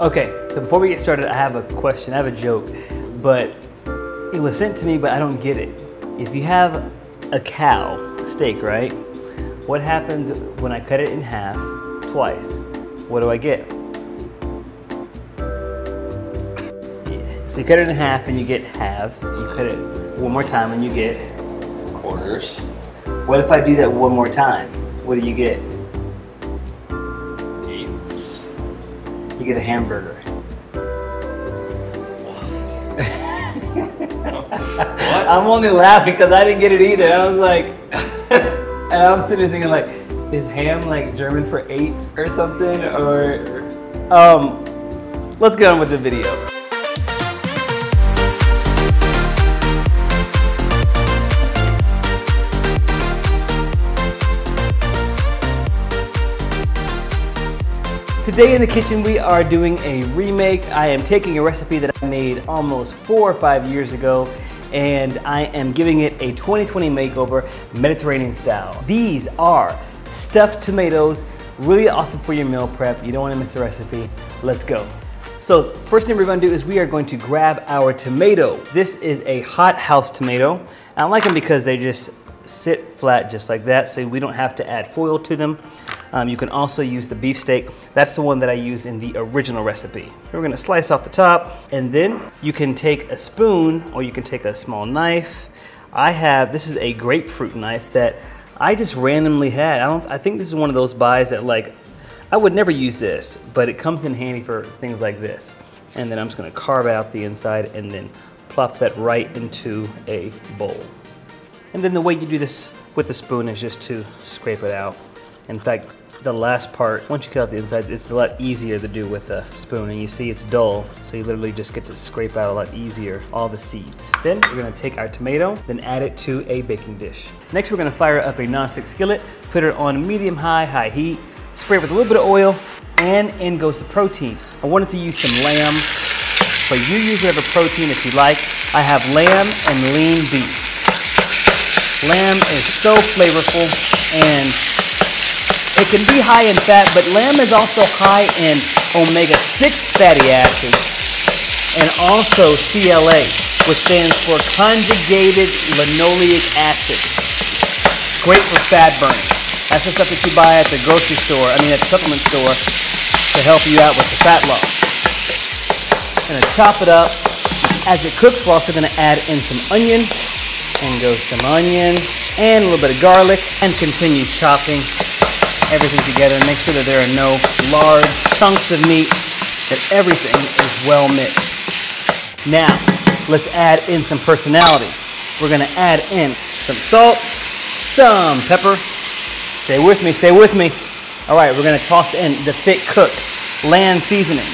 Okay, so before we get started, I have a question, I have a joke, but it was sent to me, but I don't get it. If you have a cow steak, right? What happens when I cut it in half twice? What do I get? Yeah. So you cut it in half and you get halves. You cut it one more time and you get quarters. What if I do that one more time? What do you get? Eighths. You get a hamburger. What? I'm only laughing because I didn't get it either. I was like, and I was sitting thinking like, is ham like German for eight or something? Or, let's get on with the video. Today in the kitchen, we are doing a remake. I am taking a recipe that I made almost 4 or 5 years ago, and I am giving it a 2020 makeover, Mediterranean style. These are stuffed tomatoes, really awesome for your meal prep. You don't wanna miss the recipe. Let's go. So first thing we're gonna do is we are going to grab our tomato. This is a hot house tomato. I like them because they just sit flat just like that, so we don't have to add foil to them. You can also use the beefsteak. That's the one that I use in the original recipe. We're gonna slice off the top, and then you can take a spoon or you can take a small knife. I have, this is a grapefruit knife that I just randomly had. I think this is one of those buys that like, I would never use this, but it comes in handy for things like this. And then I'm just gonna carve out the inside and then plop that right into a bowl. And then the way you do this with the spoon is just to scrape it out. In fact, the last part, once you cut out the insides, it's a lot easier to do with a spoon, and you see it's dull, so you literally just get to scrape out a lot easier all the seeds. Then we're gonna take our tomato, then add it to a baking dish. Next, we're gonna fire up a nonstick skillet, put it on medium-high, high heat, spray it with a little bit of oil, and in goes the protein. I wanted to use some lamb, but you usually have a protein if you like. I have lamb and lean beef. Lamb is so flavorful, and it can be high in fat, but lamb is also high in omega-6 fatty acids and also CLA, which stands for conjugated linoleic acid. Great for fat burning. That's the stuff that you buy at the grocery store, at the supplement store, to help you out with the fat loss. I'm gonna chop it up. As it cooks, we're also gonna add in some onion, and go some onion, and a little bit of garlic, and continue chopping everything together and make sure that there are no large chunks of meat, that everything is well mixed. Now, let's add in some personality. We're gonna add in some salt, some pepper. Stay with me, stay with me. All right, we're gonna toss in the Fit Cook land seasoning.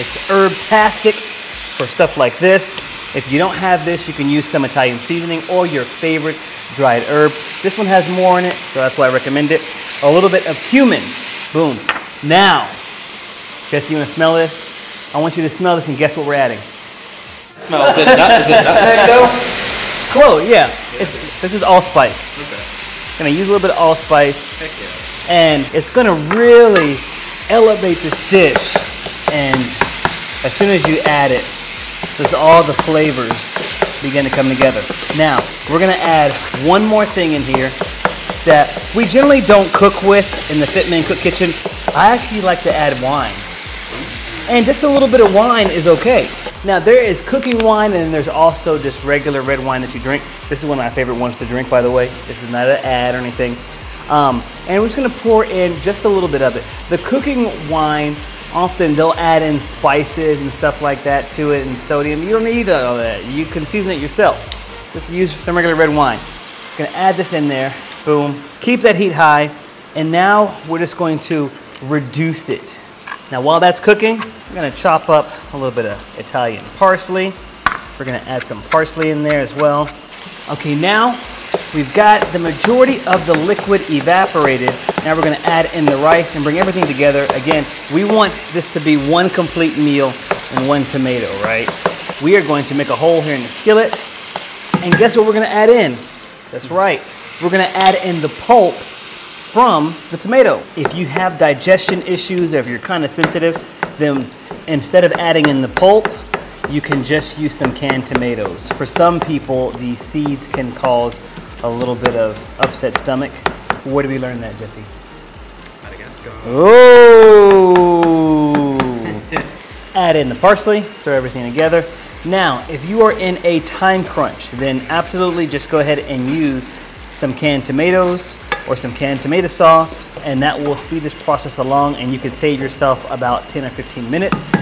It's herb-tastic for stuff like this. If you don't have this, you can use some Italian seasoning or your favorite dried herb. This one has more in it, so that's why I recommend it. A little bit of cumin. Boom. Now, Jesse, you want to smell this? I want you to smell this, and guess what we're adding? Smell. Is it nut? Is it nut? Clove, yeah. This is allspice. Okay. Gonna use a little bit of allspice. Heck yeah. And it's gonna really elevate this dish. And as soon as you add it, just all the flavors begin to come together. Now, we're gonna add one more thing in here that we generally don't cook with in the Fit Men Cook kitchen. I actually like to add wine. And just a little bit of wine is okay. Now there is cooking wine and there's also just regular red wine that you drink. This is one of my favorite ones to drink, by the way. This is not an ad or anything. And we're just gonna pour in just a little bit of it. The cooking wine, often they'll add in spices and stuff like that to it and sodium. You don't need all that. You can season it yourself. Just use some regular red wine. Gonna add this in there. Boom, keep that heat high, and now we're just going to reduce it. Now while that's cooking, we're gonna chop up a little bit of Italian parsley. We're gonna add some parsley in there as well. Okay, now we've got the majority of the liquid evaporated. Now we're gonna add in the rice and bring everything together. Again, we want this to be one complete meal and one tomato, right? We are going to make a hole here in the skillet, and guess what we're gonna add in? That's right. We're gonna add in the pulp from the tomato. If you have digestion issues or if you're kind of sensitive, cook them, instead of adding in the pulp, you can just use some canned tomatoes. For some people, the seeds can cause a little bit of upset stomach. Where did we learn that, Jesse? Madagascar. Oh! Add in the parsley, throw everything together. Now, if you are in a time crunch, then absolutely just go ahead and use some canned tomatoes or some canned tomato sauce, and that will speed this process along, and you could save yourself about 10 or 15 minutes.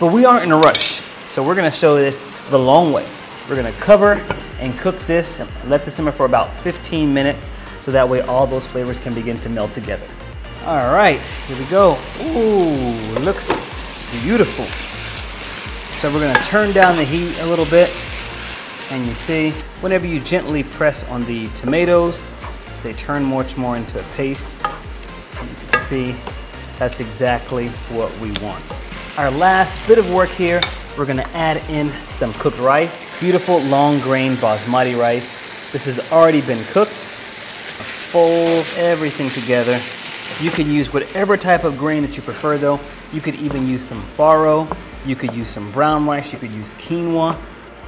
But we aren't in a rush, so we're gonna show this the long way. We're gonna cover and cook this and let this simmer for about 15 minutes, so that way all those flavors can begin to meld together. All right, here we go. Ooh, looks beautiful. So we're gonna turn down the heat a little bit, and you see, whenever you gently press on the tomatoes, they turn much more into a paste. You can see that's exactly what we want. Our last bit of work here, we're gonna add in some cooked rice. Beautiful long grain basmati rice. This has already been cooked. Fold everything together. You can use whatever type of grain that you prefer though. You could even use some farro. You could use some brown rice, you could use quinoa.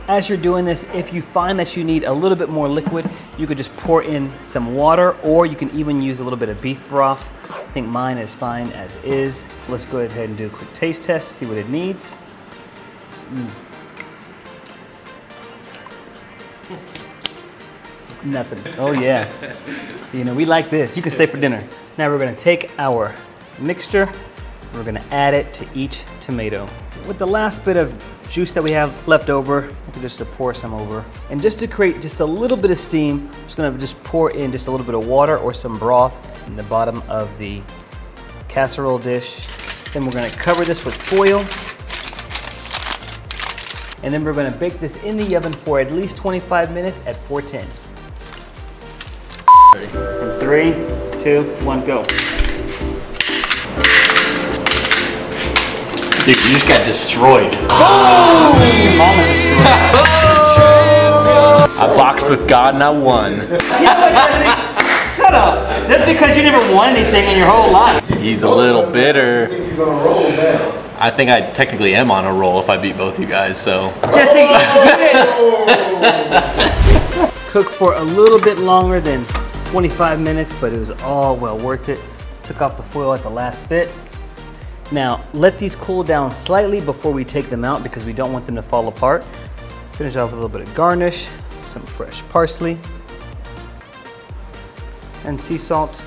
As you're doing this, if you find that you need a little bit more liquid, you could just pour in some water, or you can even use a little bit of beef broth. I think mine is fine as is. Let's go ahead and do a quick taste test, see what it needs. Nothing. Oh yeah. You know, we like this. You can stay for dinner. Now we're gonna take our mixture. We're gonna add it to each tomato. With the last bit of juice that we have left over, I can just pour some over. And just to create just a little bit of steam, I'm just gonna just pour in just a little bit of water or some broth in the bottom of the casserole dish. Then we're gonna cover this with foil. And then we're gonna bake this in the oven for at least 25 minutes at 410. And 3, 2, 1, go. Dude, you just got destroyed. Oh! I boxed with God and I won. Shut up. That's because you never won anything in your whole life. He's a little bitter. He's on a roll now. I think I technically am on a roll if I beat both you guys, so. Jesse, you did. Cook for a little bit longer than 25 minutes, but it was all well worth it. Took off the foil at the last bit. Now, let these cool down slightly before we take them out because we don't want them to fall apart. Finish off with a little bit of garnish, some fresh parsley, and sea salt,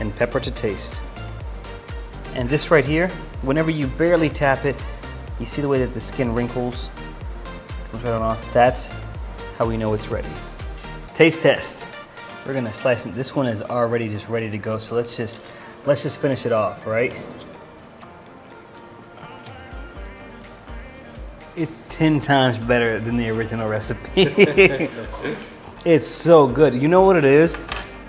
and pepper to taste. And this right here, whenever you barely tap it, you see the way that the skin wrinkles. That's how we know it's ready. Taste test. We're gonna slice it. This one is already just ready to go, so let's just finish it off, right? It's 10 times better than the original recipe. It's so good. You know what it is?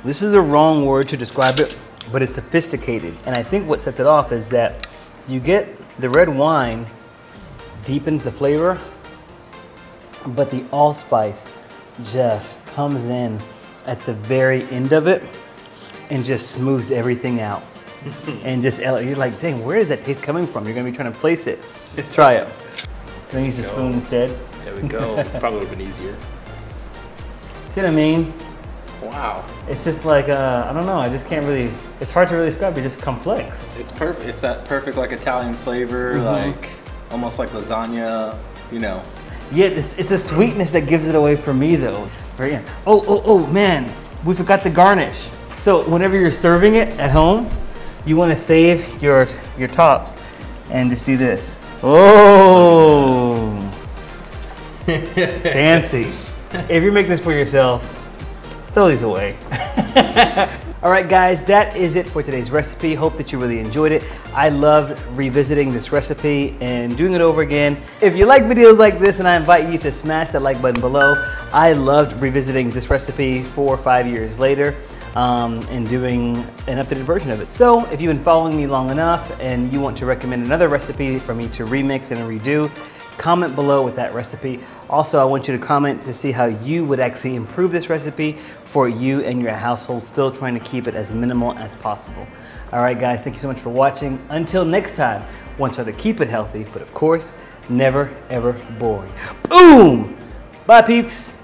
This is a wrong word to describe it, but it's sophisticated. And I think what sets it off is that you get the red wine deepens the flavor, but the allspice just comes in at the very end of it and just smooths everything out. And just, you're like, dang, where is that taste coming from? You're gonna be trying to place it. Try it. Can I use a spoon instead? There we go. Probably would have been easier. See what I mean? Wow. It's just like, I don't know, I just can't really, it's hard to really describe, it's just complex. It's perfect. It's that perfect like Italian flavor, like almost like lasagna, you know. Yeah, it's a sweetness that gives it away for me though. Very end. Oh, man, we forgot the garnish. So whenever you're serving it at home, you want to save your tops and just do this. Oh, fancy. If you're making this for yourself, throw these away. All right, guys, that is it for today's recipe. Hope that you really enjoyed it. I loved revisiting this recipe and doing it over again. If you like videos like this, and I invite you to smash that like button below, I loved revisiting this recipe 4 or 5 years later. And doing an updated version of it. So if you've been following me long enough and you want to recommend another recipe for me to remix and redo, comment below with that recipe. Also, I want you to comment to see how you would actually improve this recipe for you and your household, still trying to keep it as minimal as possible. All right, guys, thank you so much for watching. Until next time, One try to keep it healthy, but of course, never ever boring. Boom! Bye, peeps.